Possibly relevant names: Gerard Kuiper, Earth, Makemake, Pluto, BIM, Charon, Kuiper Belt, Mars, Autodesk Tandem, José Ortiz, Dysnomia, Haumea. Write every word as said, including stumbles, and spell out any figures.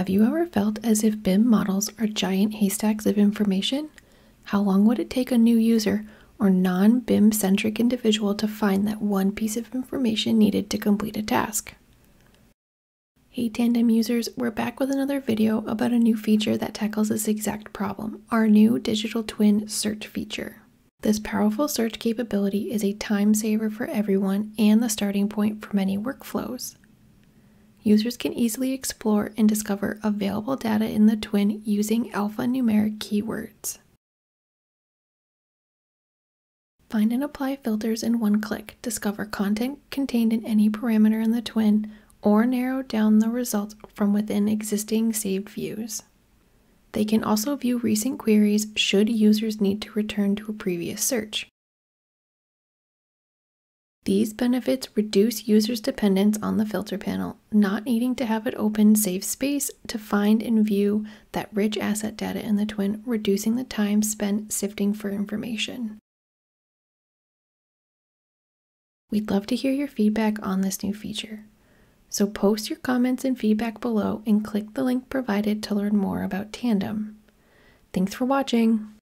Have you ever felt as if B I M models are giant haystacks of information? How long would it take a new user or non-B I M centric individual to find that one piece of information needed to complete a task? Hey Tandem users, we're back with another video about a new feature that tackles this exact problem, our new digital twin search feature. This powerful search capability is a time saver for everyone and the starting point for many workflows. Users can easily explore and discover available data in the twin using alphanumeric keywords. Find and apply filters in one click, discover content contained in any parameter in the twin, or narrow down the results from within existing saved views. They can also view recent queries should users need to return to a previous search. These benefits reduce users' dependence on the filter panel, not needing to have it open saves space to find and view that rich asset data in the twin, reducing the time spent sifting for information. We'd love to hear your feedback on this new feature. So post your comments and feedback below and click the link provided to learn more about Tandem. Thanks for watching!